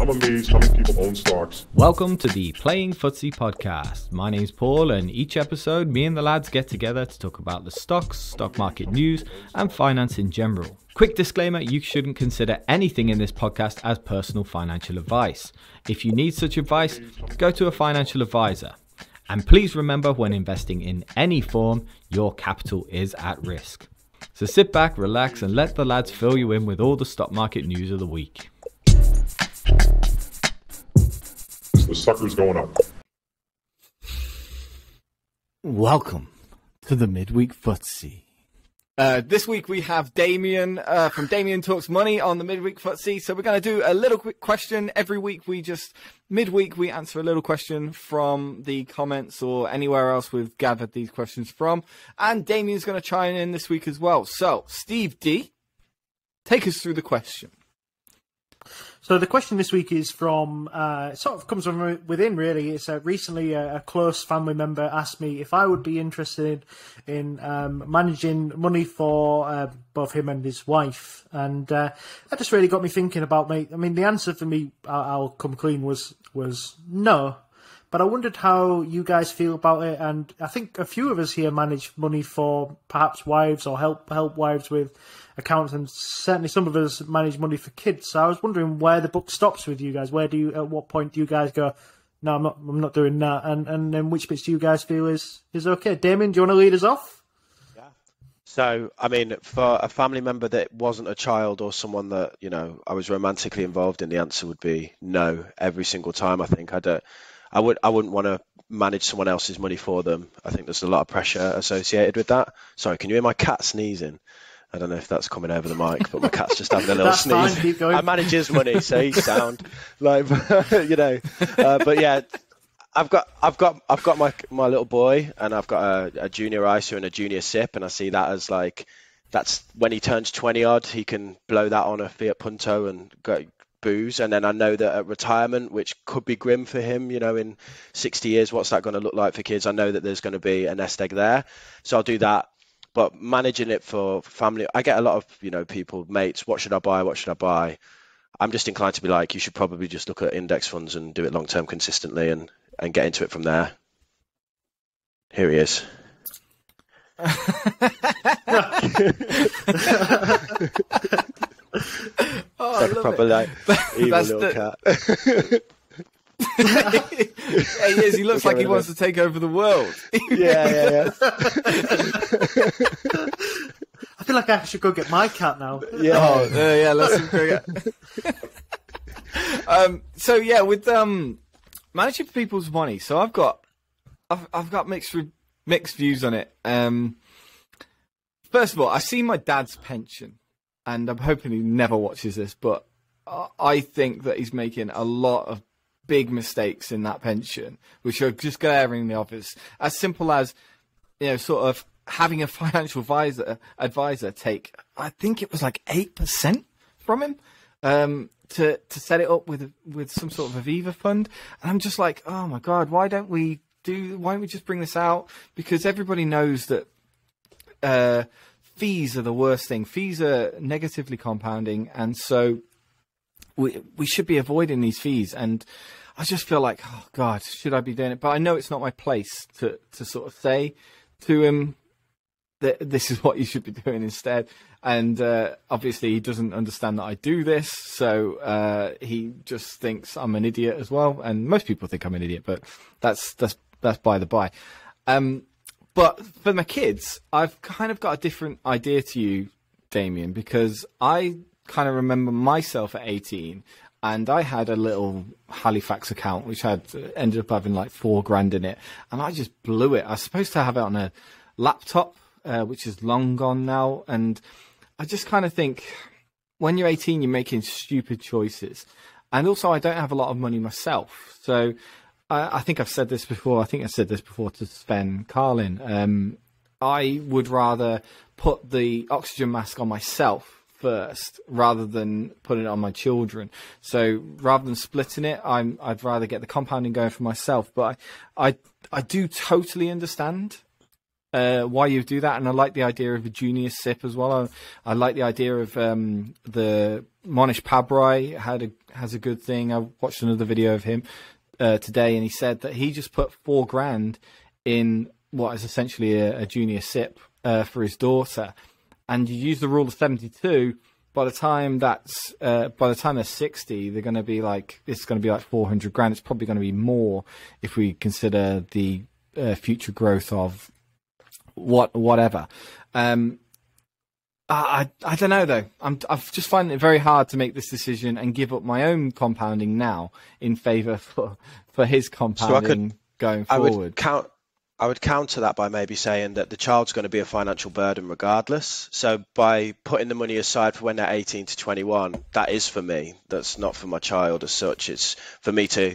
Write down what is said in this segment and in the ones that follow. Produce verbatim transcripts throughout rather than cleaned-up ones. I'm amazed how many people own stocks. Welcome to the Playing Footsie Podcast. My name's Paul, and each episode, me and the lads get together to talk about the stocks, stock market news, and finance in general. Quick disclaimer, you shouldn't consider anything in this podcast as personal financial advice. If you need such advice, go to a financial advisor. And please remember, when investing in any form, your capital is at risk. So sit back, relax, and let the lads fill you in with all the stock market news of the week. The sucker's going up. Welcome to the Midweek Footsie. Uh, this week we have Damien uh, from Damien Talks Money on the Midweek Footsie. So we're going to do a little quick question. Every week we just, midweek we answer a little question from the comments or anywhere else we've gathered these questions from. And Damien's going to chime in this week as well. So Steve D, take us through the question. So the question this week is from, uh, it sort of comes from within really. It's uh, recently a, a close family member asked me if I would be interested in um, managing money for uh, both him and his wife. And uh, that just really got me thinking about me. I mean, the answer for me, I'll come clean, was, was no. But I wondered how you guys feel about it. And I think a few of us here manage money for perhaps wives or help help wives with accounts. And certainly some of us manage money for kids. So I was wondering where the book stops with you guys. Where do you, at what point do you guys go, no, I'm not, I'm not doing that. And, and then which bits do you guys feel is, is okay? Damien, do you want to lead us off? Yeah. So, I mean, for a family member that wasn't a child or someone that, you know, I was romantically involved in, the answer would be no, every single time. I think I don't. I would I wouldn't want to manage someone else's money for them. I think there's a lot of pressure associated with that. Sorry, can you hear my cat sneezing? I don't know if that's coming over the mic, but my cat's just having a little that's sneeze. Fine, keep going. I manage his money, so he's sound. Like you know, uh, but yeah, I've got I've got I've got my my little boy, and I've got a, a junior I S A and a junior S I P, and I see that as like that's when he turns twenty odd, he can blow that on a Fiat Punto and go. Booze, and then I know that at retirement, which could be grim for him, you know, in sixty years, what's that going to look like for kids? I know that there's going to be a nest egg there, so I'll do that. But managing it for family, I get a lot of, you know, people, mates, what should I buy? What should I buy? I'm just inclined to be like, you should probably just look at index funds and do it long term consistently and and get into it from there. Here he is. Oh, I love proper, it. Like, evil little the... cat. He is. He looks like he wants to take over the world. Yeah, yeah, yeah. I feel like I should go get my cat now. Yeah, oh, uh, yeah. Let's go get. um. So yeah, with um, managing people's money. So I've got, I've I've got mixed mixed views on it. Um. First of all, I see my dad's pension. And I'm hoping he never watches this, but I think that he's making a lot of big mistakes in that pension, which are just glaring in the office. As simple as, you know, sort of having a financial advisor advisor take, I think it was like eight percent from him um, to to set it up with with some sort of Aviva fund. And I'm just like, oh my god, why don't we do? Why don't we just bring this out? Because everybody knows that. Uh, Fees are the worst thing. Fees are negatively compounding, and so we we should be avoiding these fees. And I just feel like, oh god, should I be doing it? But I know it's not my place to to sort of say to him that this is what you should be doing instead. And uh, obviously he doesn't understand that I do this, so uh, he just thinks I'm an idiot as well. And most people think I'm an idiot, but that's that's that's by the by. Um, But for my kids, I've kind of got a different idea to you, Damien, because I kind of remember myself at eighteen, and I had a little Halifax account which had ended up having like four grand in it, and I just blew it. I was supposed to have it on a laptop, uh, which is long gone now, and I just kind of think when you're eighteen, you're making stupid choices, and also I don't have a lot of money myself, so. I think I've said this before. I think I said this before to Sven Carlin. Um, I would rather put the oxygen mask on myself first rather than putting it on my children. So rather than splitting it, I'm, I'd rather get the compounding going for myself. But I, I, I do totally understand uh, why you do that. And I like the idea of a junior S I P as well. I, I like the idea of um, the Monish Pabrai had a, has a good thing. I watched another video of him uh, today, and he said that he just put four grand in what is essentially a, a junior S I P uh, for his daughter. And you use the rule of seventy-two. By the time that's uh, by the time they're sixty, they're going to be like it's going to be like four hundred grand. It's probably going to be more if we consider the uh, future growth of what whatever. Um, I I don't know though. I'm I've just finding it very hard to make this decision and give up my own compounding now in favour for for his compounding so I could, going forward. I would count. I would counter that by maybe saying that the child's going to be a financial burden regardless. So by putting the money aside for when they're eighteen to twenty-one, that is for me. That's not for my child as such. It's for me to, uh,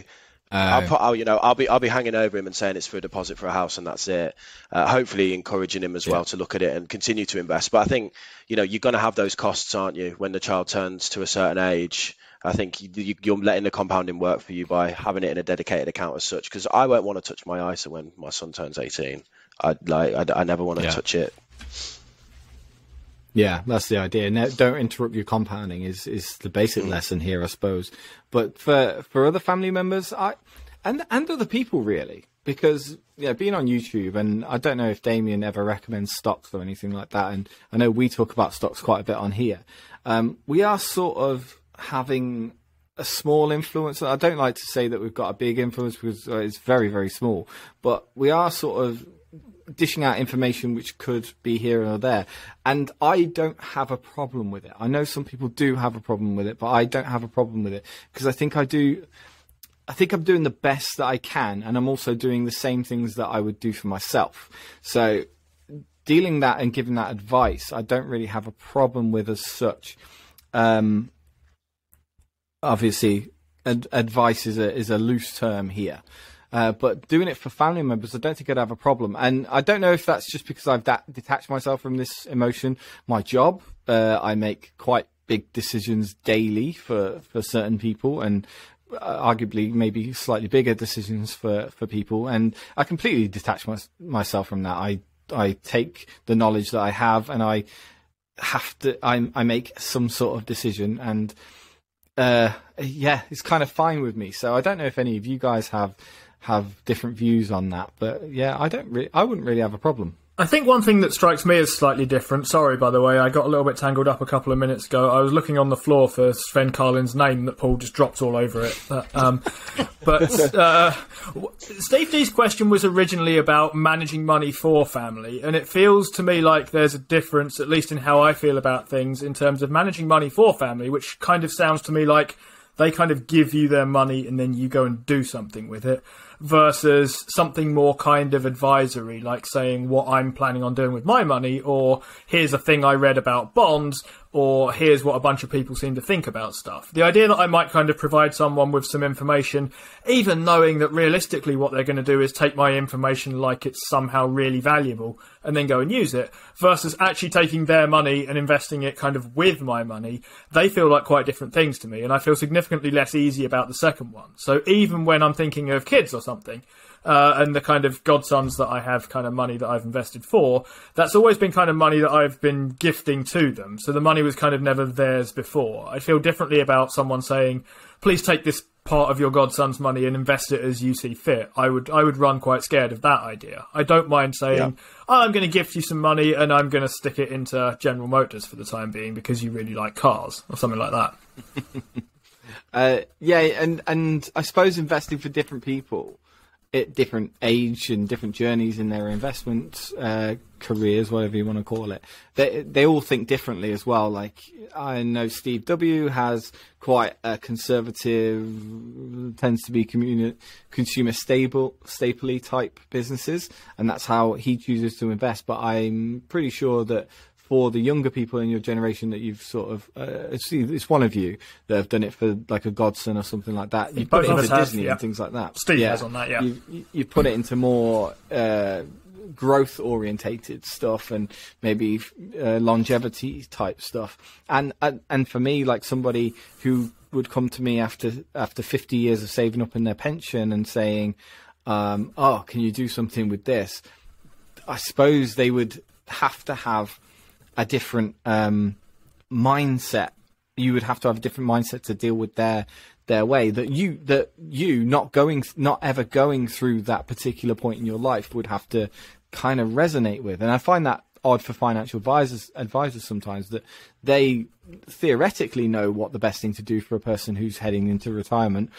I'll put, I'll, you know, I'll be, I'll be hanging over him and saying it's for a deposit for a house and that's it. Uh, hopefully encouraging him as yeah. well to look at it and continue to invest. But I think, you know, you're going to have those costs, aren't you? When the child turns to a certain age, I think you, you're letting the compounding work for you by having it in a dedicated account as such, because I won't want to touch my I S A when my son turns eighteen. I like I, I never want to yeah. touch it. Yeah, that's the idea. No, don't interrupt your compounding is is the basic mm. lesson here, I suppose. But for for other family members, I and and other people really, because yeah, being on YouTube, and I don't know if Damien ever recommends stocks or anything like that. And I know we talk about stocks quite a bit on here. Um, we are sort of having a small influence. I don't like to say that we've got a big influence because it's very, very small, but we are sort of dishing out information which could be here or there. And I don't have a problem with it. I know some people do have a problem with it, but I don't have a problem with it because I think I do. I think I'm doing the best that I can. And I'm also doing the same things that I would do for myself. So dealing that and giving that advice, I don't really have a problem with as such. Um, Obviously, ad advice is a, is a loose term here, uh, but doing it for family members, I don't think I'd have a problem. And I don't know if that's just because I've that detached myself from this emotion. My job, uh, I make quite big decisions daily for, for certain people and arguably maybe slightly bigger decisions for, for people. And I completely detach my, myself from that. I, I take the knowledge that I have and I have to, I, I make some sort of decision and uh yeah it's kind of fine with me. So I don't know if any of you guys have have different views on that, but yeah, I don't really I wouldn't really have a problem. I think one thing that strikes me as slightly different, sorry by the way, I got a little bit tangled up a couple of minutes ago. I was looking on the floor for Sven Carlin's name that Paul just dropped all over it. But, um, but uh, Steve D's question was originally about managing money for family, and it feels to me like there's a difference, at least in how I feel about things, in terms of managing money for family, which kind of sounds to me like they kind of give you their money and then you go and do something with it, versus something more kind of advisory, like saying what I'm planning on doing with my money, or here's a thing I read about bonds, or here's what a bunch of people seem to think about stuff. The idea that I might kind of provide someone with some information, even knowing that realistically what they're going to do is take my information like it's somehow really valuable and then go and use it, versus actually taking their money and investing it kind of with my money, they feel like quite different things to me, and I feel significantly less easy about the second one. So even when I'm thinking of kids or something, uh, and the kind of godsons that I have, kind of money that I've invested for, that's always been kind of money that I've been gifting to them. So the money was kind of never theirs before. I feel differently about someone saying, please take this part of your godson's money and invest it as you see fit. I would I would run quite scared of that idea. I don't mind saying, yeah. oh, I'm going to gift you some money and I'm going to stick it into General Motors for the time being because you really like cars or something like that. Uh, yeah, and, and I suppose investing for different people at different age and different journeys in their investment uh, careers, whatever you want to call it, they, they all think differently as well. Like I know Steve W has quite a conservative, tends to be consumer stable, stapley type businesses, and that's how he chooses to invest. But I'm pretty sure that for the younger people in your generation that you've sort of, uh, see, it's one of you that have done it for like a godson or something like that. You put it into Disney have, yeah. and things like that. Steve yeah. has on that, yeah. You, you put it into more uh, growth orientated stuff and maybe uh, longevity type stuff. And, and and for me, like somebody who would come to me after after fifty years of saving up in their pension and saying, um, "Oh, can you do something with this?" I suppose they would have to have a different um mindset you would have to have a different mindset to deal with their their way. That you that you not going not ever going through that particular point in your life would have to kind of resonate with. And I find that odd for financial advisors advisors sometimes, that they theoretically know what the best thing to do for a person who's heading into retirement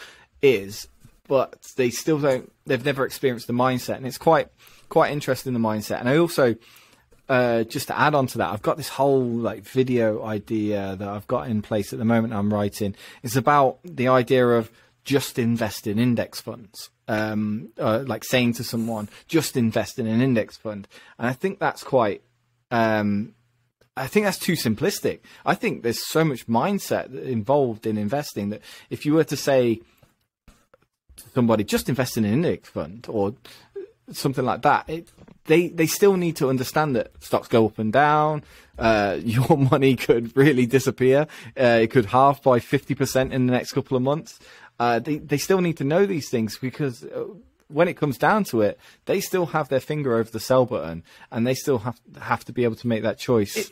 is, but they still don't, they've never experienced the mindset. And it's quite quite interesting, the mindset. And I also uh just to add on to that, I've got this whole like video idea that I've got in place at the moment. I'm writing, it's about the idea of just invest in index funds, um uh, like saying to someone, just invest in an index fund. And I think that's quite um I think that's too simplistic. I think there's so much mindset involved in investing that if you were to say to somebody, just invest in an index fund or something like that, it, they they still need to understand that stocks go up and down. Uh, your money could really disappear. Uh, it could halve by fifty percent in the next couple of months. Uh, they, they still need to know these things, because when it comes down to it, they still have their finger over the sell button, and they still have, have to be able to make that choice. It,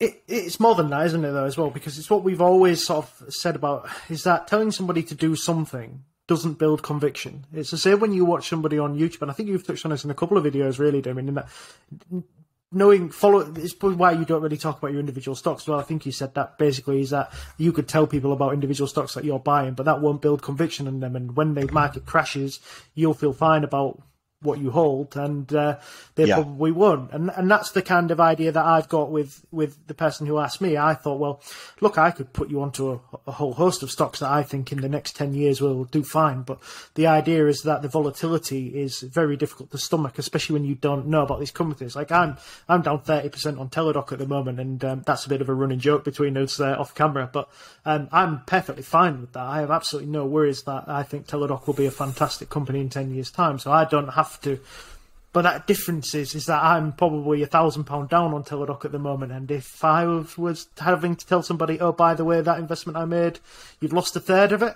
it, it's more than that, isn't it, though, as well? Because it's what we've always sort of said about, is that telling somebody to do something doesn't build conviction. It's the same when you watch somebody on YouTube, and I think you've touched on this in a couple of videos, really, Damien, in that knowing, follow, it's probably why you don't really talk about your individual stocks. Well, I think you said that basically is that you could tell people about individual stocks that you're buying, but that won't build conviction in them. And when the market crashes, you'll feel fine about what you hold, and uh, they yeah. probably won't. And and that's the kind of idea that I've got with, with the person who asked me. I thought, well, look, I could put you onto a, a whole host of stocks that I think in the next ten years will do fine. But the idea is that the volatility is very difficult to stomach, especially when you don't know about these companies. Like I'm I'm down thirty percent on Teladoc at the moment, and um, that's a bit of a running joke between us uh, off camera. But um, I'm perfectly fine with that. I have absolutely no worries that I think Teladoc will be a fantastic company in ten years' time. So I don't have to. But that difference is is that I'm probably a thousand pound down on Teladoc at the moment, and if I was having to tell somebody, oh, by the way, that investment I made, you've lost a third of it,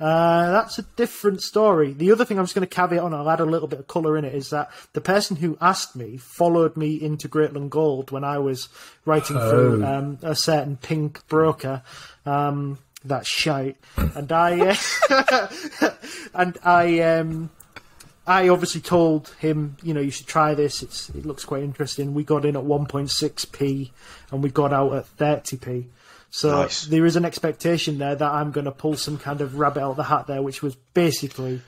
uh that's a different story. The other thing I'm just going to caveat on, I'll add a little bit of colour in it, is that the person who asked me followed me into Greatland Gold when I was writing oh. through um a certain pink broker, um that shite, and I uh, and I um I obviously told him, you know, you should try this. It's, it looks quite interesting. We got in at one point six p and we got out at thirty p. So nice. There is an expectation there that I'm going to pull some kind of rabbit out of the hat there, which was basically,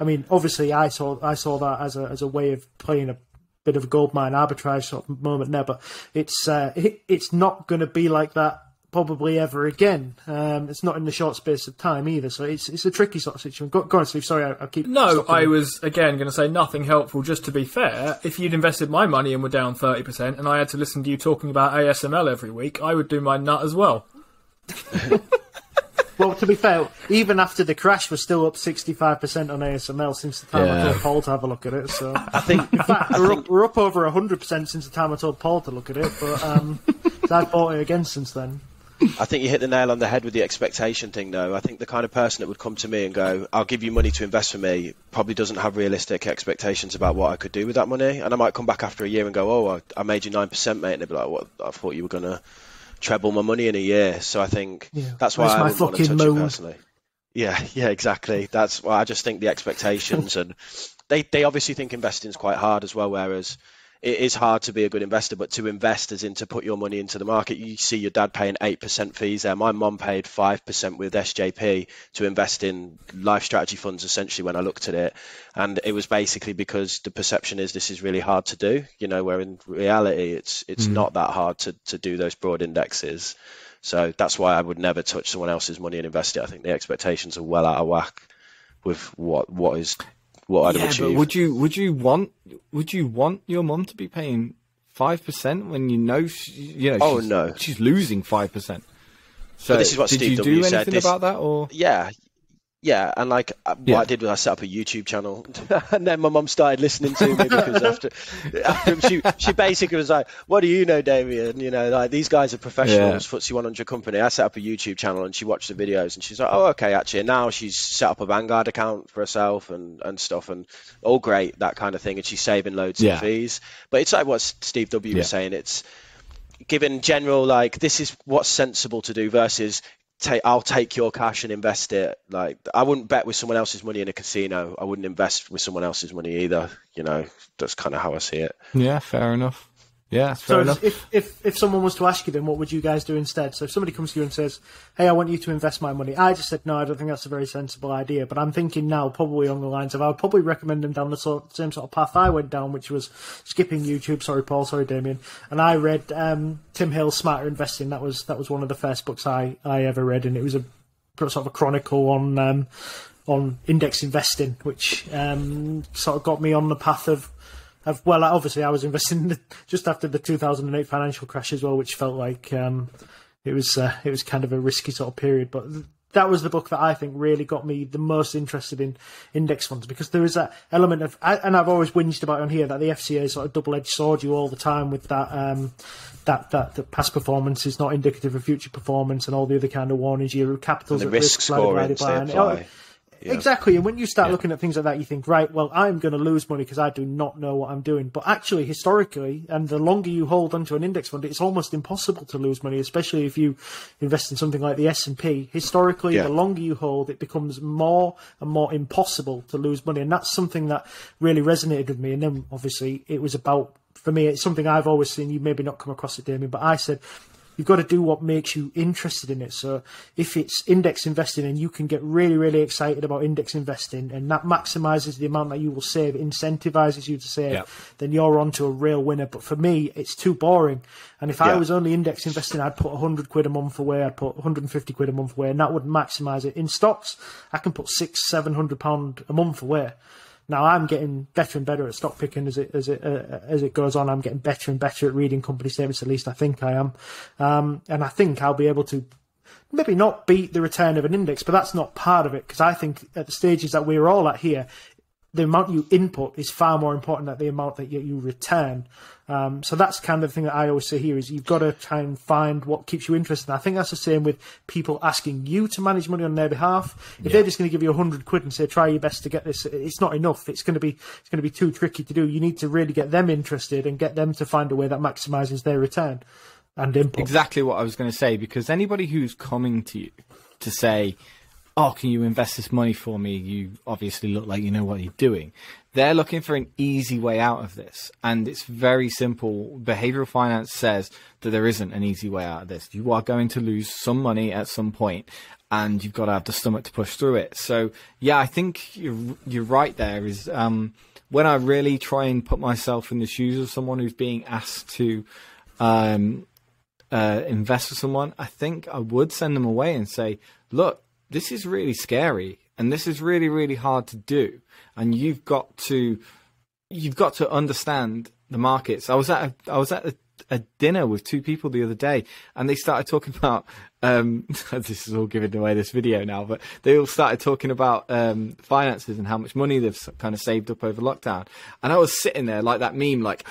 I mean, obviously I saw I saw that as a as a way of playing a bit of a goldmine arbitrage sort of moment there, but it's uh, it, it's not going to be like that probably ever again. Um, it's not in the short space of time either, so it's it's a tricky sort of situation. Go, go on, Steve. Sorry, I, I keep. No, I you. was again going to say nothing helpful. Just to be fair, if you'd invested my money and were down thirty percent, and I had to listen to you talking about A S M L every week, I would do my nut as well. Well, to be fair, even after the crash, we're still up sixty five percent on A S M L since the time yeah. I told Paul to have a look at it. So I think, in fact, we're, think... Up, we're up over a hundred percent since the time I told Paul to look at it, but um, I've bought it again since then. I think you hit the nail on the head with the expectation thing, though. I think the kind of person that would come to me and go, I'll give you money to invest for me, probably doesn't have realistic expectations about what I could do with that money. And I might come back after a year and go, oh, I, I made you nine percent, mate. And they'd be like, what? I thought you were going to treble my money in a year. So I think yeah. that's why I wouldn't want to touch mode. it personally. Yeah, yeah, exactly. That's why I just think the expectations and they, they obviously think investing is quite hard as well, whereas it is hard to be a good investor, but to invest as in to put your money into the market. You see your dad paying eight percent fees there. My mum paid five percent with S J P to invest in life strategy funds, essentially, when I looked at it. And it was basically because the perception is this is really hard to do, you know, where in reality, it's it's mm. not that hard to, to do those broad indexes. So that's why I would never touch someone else's money and invest it. I think the expectations are well out of whack with what what is... What yeah, I'd but would you would you want would you want your mum to be paying five percent when you know she, you know oh she's, no she's losing five percent? So but this is what did Steve you w do said, anything this, about that or yeah yeah and like what yeah. I did was I set up a YouTube channel and then my mum started listening to me because after after she she basically was like, what do you know, Damien? You know, like these guys are professionals, yeah. F T S E one hundred company. I set up a YouTube channel and she watched the videos and she's like, oh, okay, actually. And now she's set up a Vanguard account for herself and and stuff and all great, that kind of thing. And she's saving loads yeah. of fees. But it's like what Steve W yeah. was saying. It's giving general, like, this is what's sensible to do versus take, I'll take your cash and invest it. Like, I wouldn't bet with someone else's money in a casino. I wouldn't invest with someone else's money either. You know, that's kind of how I see it. Yeah, fair enough. Yeah, fair so enough. If, if, if someone was to ask you then, what would you guys do instead? So if somebody comes to you and says, hey, I want you to invest my money. I just said, no, I don't think that's a very sensible idea. But I'm thinking now probably on the lines of I would probably recommend them down the sort, same sort of path I went down, which was skipping YouTube. Sorry, Paul. Sorry, Damien. And I read um, Tim Hill's Smarter Investing. That was that was one of the first books I, I ever read. And it was a sort of a chronicle on um, on index investing, which um, sort of got me on the path of, I've, well, obviously, I was investing in the, just after the two thousand eight financial crash as well, which felt like um, it was uh, it was kind of a risky sort of period. But th that was the book that I think really got me the most interested in index funds, because there is that element of, I, and I've always whinged about on here that the F C A sort of double-edged sword you all the time with that um, that that the past performance is not indicative of future performance and all the other kind of warnings. Your capital's at risk, risk scoring, by. Yeah. Exactly, and when you start yeah. looking at things like that, you think, right, well, I'm going to lose money because I do not know what I'm doing. But actually, historically, and the longer you hold onto an index fund, it's almost impossible to lose money, especially if you invest in something like the S and P. Historically, yeah. the longer you hold, it becomes more and more impossible to lose money. And that's something that really resonated with me. And then, obviously, it was about, for me, it's something I've always seen. You maybe not come across it, Damien, but I said, you've got to do what makes you interested in it. So if it's index investing and you can get really, really excited about index investing and that maximizes the amount that you will save, incentivizes you to save, yep. then you're onto a real winner. But for me, it's too boring. And if yep. I was only index investing, I'd put a hundred quid a month away. I'd put a hundred and fifty quid a month away, and that would maximize it. In stocks, I can put six, seven hundred pound a month away. Now, I'm getting better and better at stock picking as it as it uh, as it goes on. I'm getting better and better at reading company statements. At least I think I am, um, and I think I'll be able to maybe not beat the return of an index, but that's not part of it, because I think at the stages that we're all at here, the amount you input is far more important than the amount that you, you return. Um, so that's kind of the thing that I always say here is you've got to try and find what keeps you interested. And I think that's the same with people asking you to manage money on their behalf. If yeah. they're just going to give you a hundred quid and say, try your best to get this, it's not enough. It's going to be, it's going to be too tricky to do. You need to really get them interested and get them to find a way that maximizes their return and input. Exactly what I was going to say, because anybody who's coming to you to say, oh, can you invest this money for me? You obviously look like you know what you're doing. They're looking for an easy way out of this. And it's very simple. Behavioral finance says that there isn't an easy way out of this. You are going to lose some money at some point, and you've got to have the stomach to push through it. So, yeah, I think you're, you're right there is um, when I really try and put myself in the shoes of someone who's being asked to um, uh, invest with someone, I think I would send them away and say, look, this is really scary, and this is really, really hard to do. And you've got to, you've got to understand the markets. I was at, a, I was at a, a dinner with two people the other day, and they started talking about. Um, this is all giving away this video now, but they all started talking about um, finances and how much money they've kind of saved up over lockdown. And I was sitting there like that meme, like.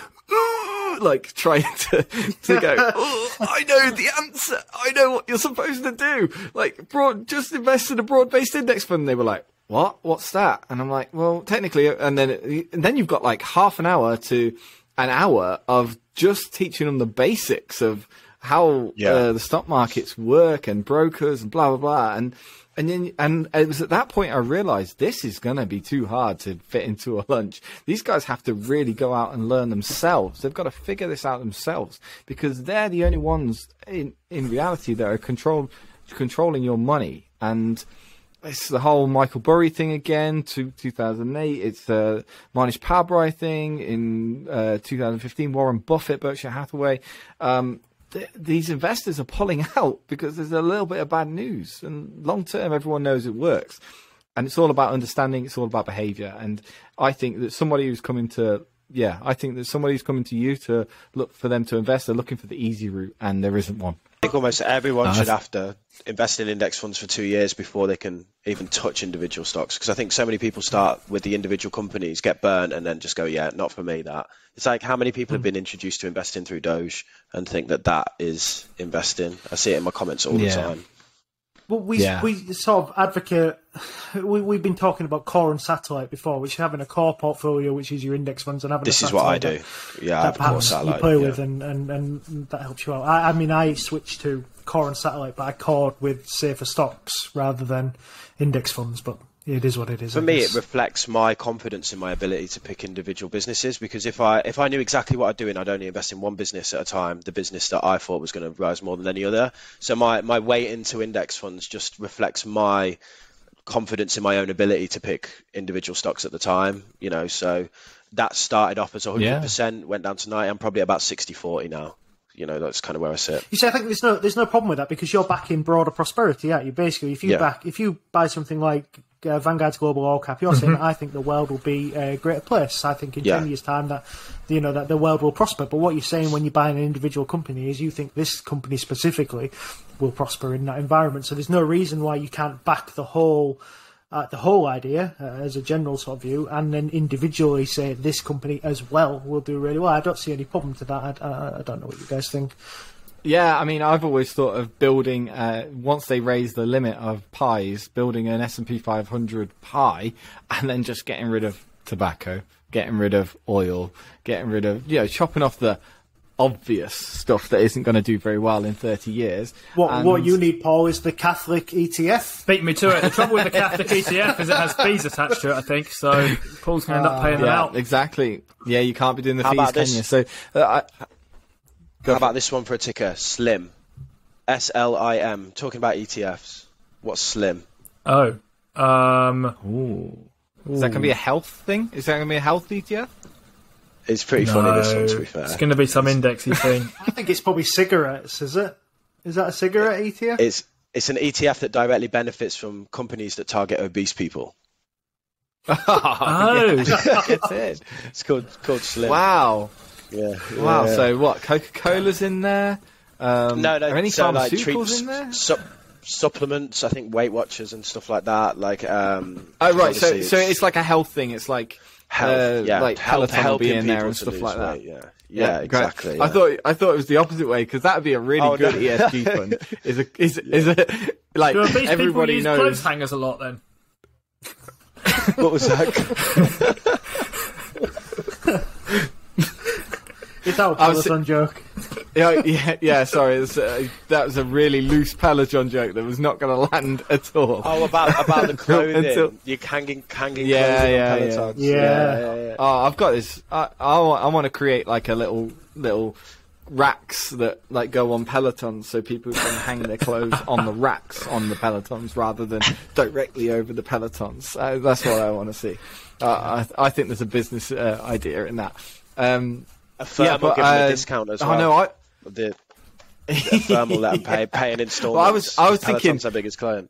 Like trying to, to go, oh, I know the answer. I know what you're supposed to do. Like, broad, just invest in a broad-based index fund. And they were like, what? What's that? And I'm like, well, technically, and then, and then you've got like half an hour to an hour of just teaching them the basics of how yeah. uh, the stock markets work and brokers and blah, blah, blah. And, And then, and it was at that point I realized this is going to be too hard to fit into a lunch. These guys have to really go out and learn themselves. They've got to figure this out themselves, because they're the only ones in, in reality that are control, controlling your money. And it's the whole Michael Burry thing again, to two thousand eight. It's the Monish Pabrai thing in uh, two thousand fifteen, Warren Buffett, Berkshire Hathaway. Um, Th these investors are pulling out because there's a little bit of bad news, and long term everyone knows it works, and it's all about understanding, it's all about behavior. And I think that somebody who's coming to yeah I think that somebody who's coming to you to look for them to invest, they're looking for the easy route, and there isn't one. I think almost everyone no, should have to invest in index funds for two years before they can even touch individual stocks, because I think so many people start with the individual companies, get burnt, and then just go, yeah, not for me that. It's like how many people mm. have been introduced to investing through Doge and think that that is investing. I see it in my comments all yeah. the time. Well, we yeah. we sort of advocate. We we've been talking about core and satellite before, which is having a core portfolio, which is your index funds, and having this a is what I do. That, yeah, that I core satellite you play yeah. with, and, and and that helps you out. I, I mean, I switched to core and satellite, but I cored with safer stocks rather than index funds, but. It is what it is. For me, it reflects my confidence in my ability to pick individual businesses, because if I if I knew exactly what I'd do, and I'd only invest in one business at a time, the business that I thought was going to rise more than any other. So my, my way into index funds just reflects my confidence in my own ability to pick individual stocks at the time, you know, so that started off as one hundred percent, yeah. went down to ninety. I'm probably about sixty forty now. You know, that's kind of where I sit. You see, I think there's no there's no problem with that, because you're backing broader prosperity, aren't you? Basically, if you yeah. back if you buy something like uh, Vanguard's global all cap, you're mm-hmm. saying I think the world will be a greater place. I think in yeah. ten years' time that you know that the world will prosper. But what you're saying when you buy an individual company is you think this company specifically will prosper in that environment. So there's no reason why you can't back the whole. Uh, the whole idea uh, as a general sort of view, and then individually say this company as well will do really well. I don't see any problem to that. I, I, I don't know what you guys think. Yeah, I mean, I've always thought of building, uh, once they raise the limit of pies, building an S and P five hundred pie and then just getting rid of tobacco, getting rid of oil, getting rid of, you know, chopping off the obvious stuff that isn't going to do very well in thirty years. What and... what you need, Paul, is the Catholic E T F. Beat me to it. The trouble with the Catholic E T F is it has fees attached to it, I think, so Paul's going to uh, end up paying yeah, them out. Exactly. Yeah, you can't be doing the How fees, can you? So, uh, I... How about this one for a ticker? SLIM. S L I M. Talking about E T Fs. What's SLIM? Oh. Um... Ooh. Is that going to be a health thing? Is that going to be a health E T F? It's pretty no, funny, this one, to be fair. It's going to be some indexy thing. I think it's probably cigarettes, is it? Is that a cigarette it, E T F? It's it's an E T F that directly benefits from companies that target obese people. Oh, oh. Yeah. That's it. It's called, called SLIM. Wow. Yeah. Wow, yeah. So what, Coca-Cola's in there? Um, no, no. Are any so pharmaceuticals like in there? Sup supplements, I think Weight Watchers and stuff like that. Like. Um, oh, right, so it's... so it's like a health thing. It's like... Health, uh, yeah. like Peloton help, be in there and stuff lose, like that. Right, yeah, yeah, yeah exactly. Yeah. I thought I thought it was the opposite way, because that would be a really oh, good no. E S G fund. Is a is yeah. is a like Do everybody use knows clothes hangers a lot. Then what was that? It's our Peloton joke. Yeah, yeah, yeah. Sorry, uh, that was a really loose Peloton joke that was not going to land at all. Oh, about about the clothing, Until... you hanging hanging yeah, clothing yeah, on Pelotons. Yeah. Yeah. Yeah, yeah, yeah. Oh, I've got this. I I, I want to create like a little little racks that like go on Pelotons, so people can hang their clothes on the racks on the Pelotons rather than directly over the Pelotons. Uh, that's what I want to see. Uh, I I think there's a business uh, idea in that. Um, Affirm yeah, but, will give them uh, a discount as well. Oh, no, I... The, the Affirm will let them pay, pay an installment. Well, I was, I was thinking... Peloton's our biggest client.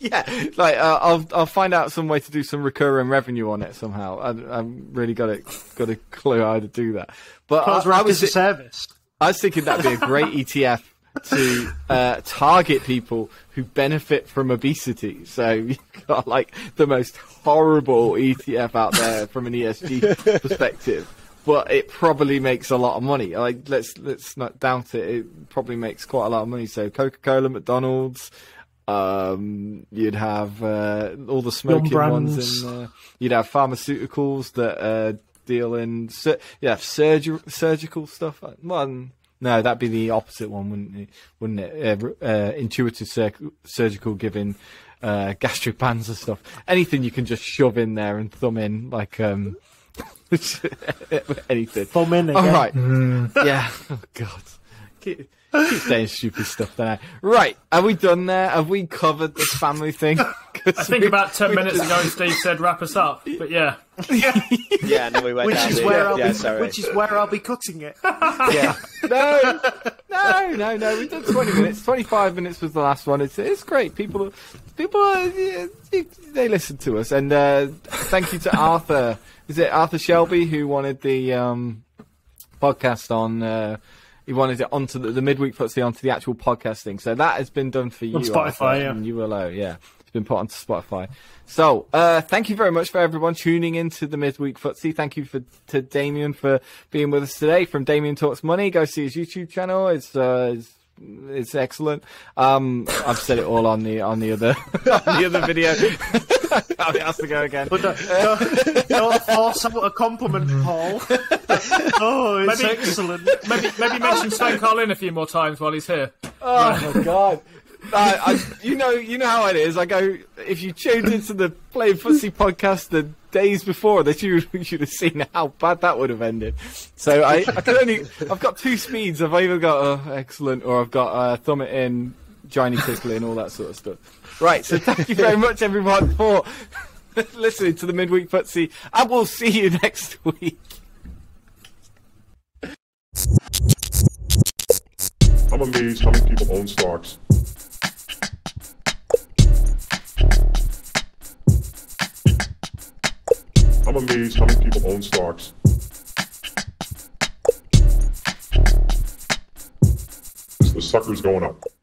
yeah, like, uh, I'll, I'll find out some way to do some recurring revenue on it somehow. I, I've really got a, got a clue how to do that. But I, I, was, service. I was thinking that'd be a great E T F to uh, target people who benefit from obesity. So you've got, like, the most horrible E T F out there from an E S G perspective, but it probably makes a lot of money. Like, let's let's not doubt it. It probably makes quite a lot of money. So Coca Cola, McDonald's, um, you'd have uh, all the smoking ones in there. You'd have pharmaceuticals that uh, deal in. Sur you'd have surgery, surgical stuff. Well, no, that'd be the opposite one, wouldn't it? Wouldn't it? Uh, uh, Intuitive Surgical giving. Uh, gastric bands and stuff. Anything you can just shove in there and thumb in, like um, anything. Thumb in again. All right. Mm. Yeah. Oh God. Keep, keep saying stupid stuff there. Right. Are we done there? Have we covered this family thing? I think we, about ten minutes just... ago, Steve said wrap us up. But yeah. Yeah. yeah. No, we went which down is where yeah, I'll yeah, be. Sorry. Which is where I'll be cutting it. yeah. No. No. No. No. We did twenty minutes. Twenty-five minutes was the last one. It's it's great. People. Are, People, are, they listen to us, and uh, thank you to Arthur. Is it Arthur Shelby who wanted the um, podcast on? Uh, he wanted it onto the, the midweek Footsie onto the actual podcast thing. So that has been done for you on Spotify, Arthur, yeah. And U L O, yeah, it's been put onto Spotify. So uh, thank you very much for everyone tuning into the midweek Footsie. Thank you for to Damien for being with us today from Damien Talks Money. Go see his YouTube channel. It's uh, his it's excellent. Um, I've said it all on the on the other on the other video. I'll be asked to go again. But don't, don't, don't force a compliment, Paul. Oh, it's maybe, excellent. Maybe maybe mention Sven Carlin a few more times while he's here. Oh my God. I, I, you know, you know how it is. I go, if you tuned into the Playing Footsie podcast the days before, that you should have seen how bad that would have ended. So I, I can only, I've got two speeds. I've either got uh, excellent, or I've got uh, thumb it in, Johnny tickling, all that sort of stuff. Right. So thank you very much, everyone, for listening to the Midweek Footsie. I will see you next week. I'm amazed how many people own stocks. I'm amazed how many people own stocks. The sucker's going up.